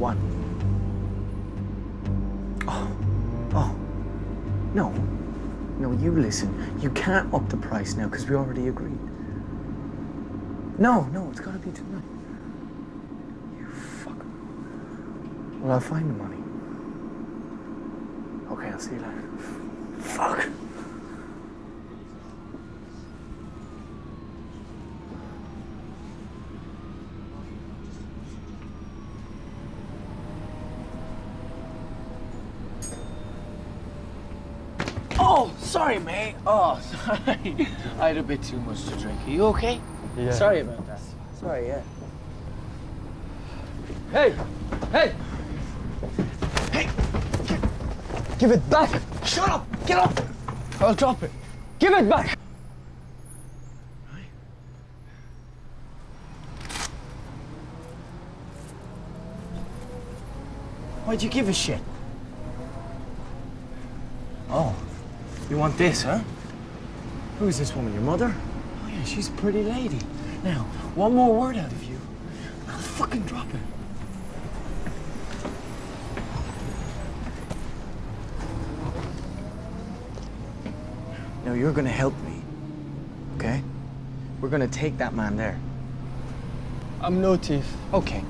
one. Oh, no, you listen. You can't up the price now because we already agreed. No, it's got to be tonight. You fucker. Well, I'll find the money. Okay, I'll see you later. Fuck. Oh, sorry, mate. Oh, sorry. I had a bit too much to drink. Are you okay? Yeah. Sorry about that. Sorry, yeah. Hey! Give it back! Shut up! Get up! I'll drop it. Give it back! Why'd you give a shit? Oh, you want this, huh? Who's this woman, your mother? She's a pretty lady. Now, one more word out of you, I'll fucking drop it. Now, you're gonna help me, okay? We're gonna take that man there. I'm no thief. Okay.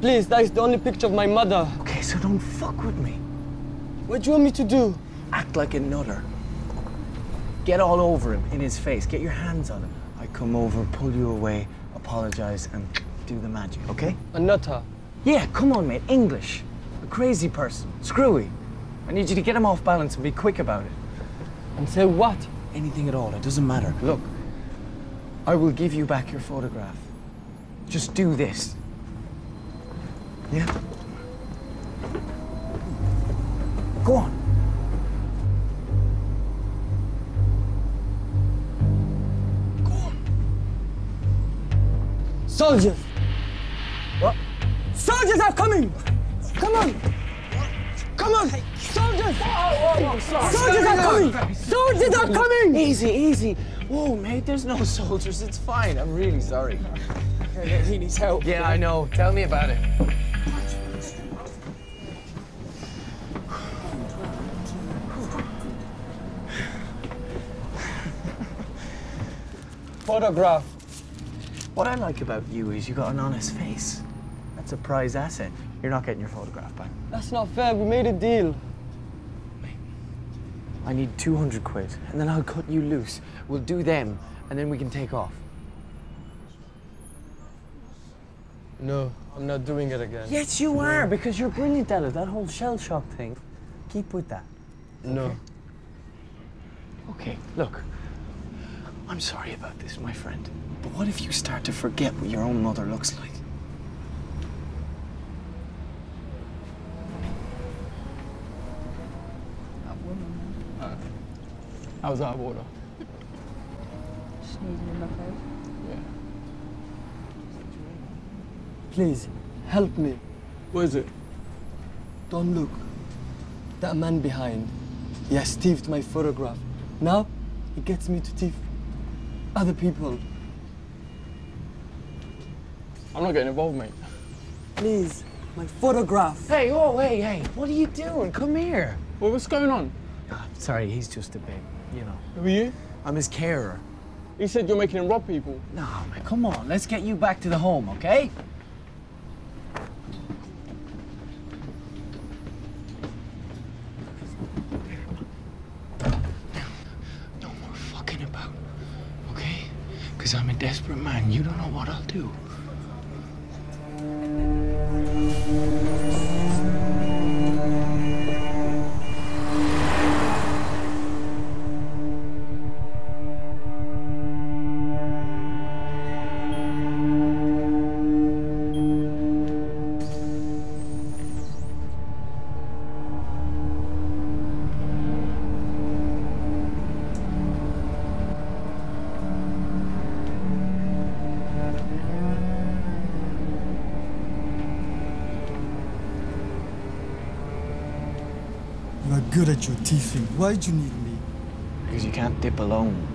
Please, that is the only picture of my mother. Okay, so don't fuck with me. What do you want me to do? Act like a nutter. Get all over him, in his face. Get your hands on him. I come over, pull you away, apologize, and do the magic, okay? A nutter? Yeah, come on, mate. English. A crazy person. Screwy. I need you to get him off balance and be quick about it. And say what? Anything at all. It doesn't matter. Look, I will give you back your photograph. Just do this. Yeah? Go on. Soldiers! What? Soldiers are coming! Come on! Come on! Soldiers! Oh, sorry. Soldiers are coming! Soldiers are coming! Easy, easy. Whoa, mate, there's no soldiers. It's fine. I'm really sorry. He needs help. Yeah, I know. Tell me about it. Photograph. What I like about you is you got an honest face. That's a prize asset. You're not getting your photograph back. That's not fair. We made a deal. I need 200 quid, and then I'll cut you loose. We'll do them, and then we can take off. No, I'm not doing it again. Yes, you are, because you're brilliant at it. That whole shell shock thing. Keep with that. No. Okay, look. I'm sorry about this, my friend. But what if you start to forget what your own mother looks like? I was out of order. Just needed a knockout. Yeah. Please, help me. What is it? Don't look. That man behind. He has thieved my photograph. Now, he gets me to thief other people. I'm not getting involved, mate. Please, my photograph. Hey, oh, hey, what are you doing? Come here. Well, what's going on? Sorry, he's just a bit, you know. Who are you? I'm his carer. He said you're making him rob people. No, man, come on. Let's get you back to the home, okay? No more fucking about, okay? Because I'm a desperate man. You don't know what I'll do. Good at your thieving. Why'd you need me? Because you can't dip alone.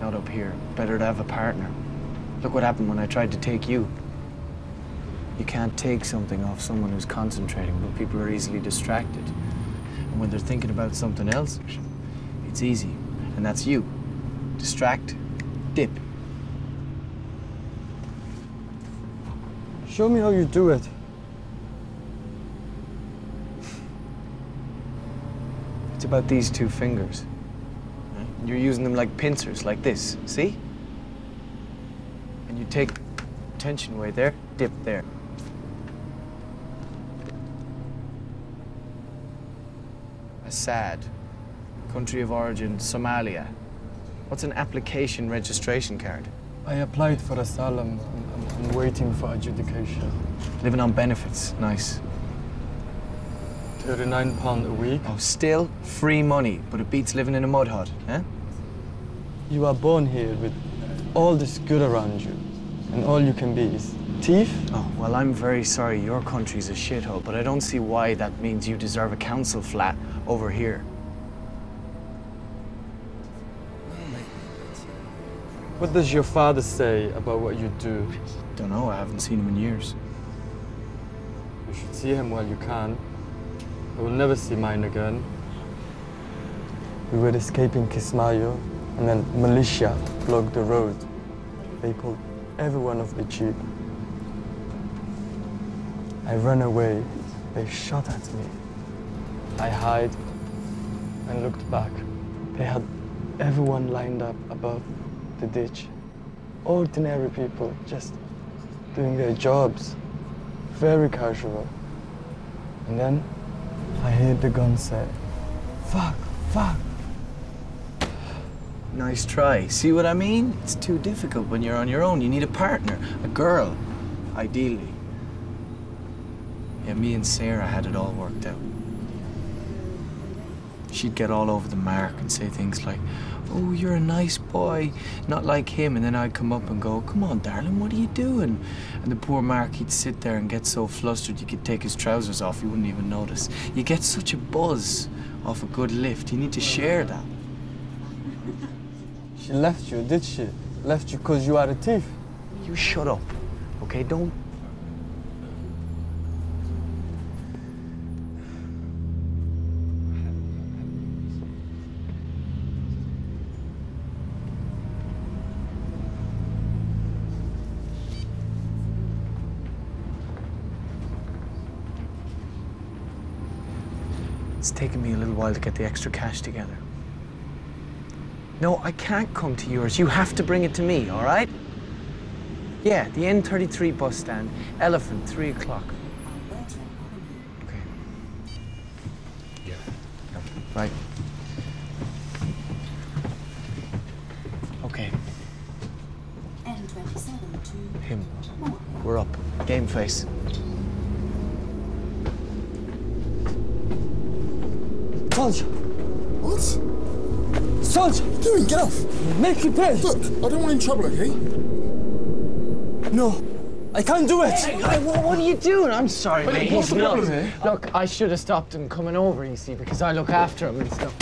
Not up here. Better to have a partner. Look what happened when I tried to take you. You can't take something off someone who's concentrating, but people are easily distracted. And when they're thinking about something else, it's easy. And that's you. Distract, dip. Show me how you do it. It's about these two fingers. You're using them like pincers, like this, see? And you take tension away there, dip there. Assad, country of origin, Somalia. What's an application registration card? I applied for asylum. I'm waiting for adjudication. Living on benefits, nice. £39 a week. Oh, still free money, but it beats living in a mud hut, eh? You are born here with all this good around you, and all you can be is thief. Oh, well, I'm very sorry your country's a shithole, but I don't see why that means you deserve a council flat over here. What does your father say about what you do? Don't know, I haven't seen him in years. You should see him while you can. I will never see mine again. We were escaping Kismayo, and then militia blocked the road. They pulled everyone off the jeep. I ran away. They shot at me. I hid and looked back. They had everyone lined up above the ditch. Ordinary people just doing their jobs. Very casual. And then I heard the gun say, fuck, fuck. Nice try. See what I mean? It's too difficult when you're on your own. You need a partner, a girl, ideally. Yeah, me and Sarah had it all worked out. She'd get all over the mark and say things like, oh, you're a nice boy, not like him. And then I'd come up and go, come on, darling, what are you doing? And the poor Mark, he'd sit there and get so flustered, you could take his trousers off, you wouldn't even notice. You get such a buzz off a good lift. You need to share that. She left you, did she? Left you because you are a thief. You shut up, okay? Don't. It's taken me a little while to get the extra cash together. No, I can't come to yours. You have to bring it to me, all right? Yeah, the N33 bus stand, Elephant, 3 o'clock. Okay. Yeah. Right. Okay. N27 to him. We're up. Game face. Soldier! What? Soldier! What are you doing? Get off! Make you pay! Look, I don't want any trouble, okay? No, I can't do it! Hey, what are you doing? I'm sorry, but mate. What's the problem here? Look, I should have stopped him coming over, you see, because I look after him and stuff.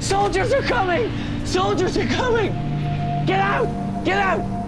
Soldiers are coming! Soldiers are coming! Get out! Get out!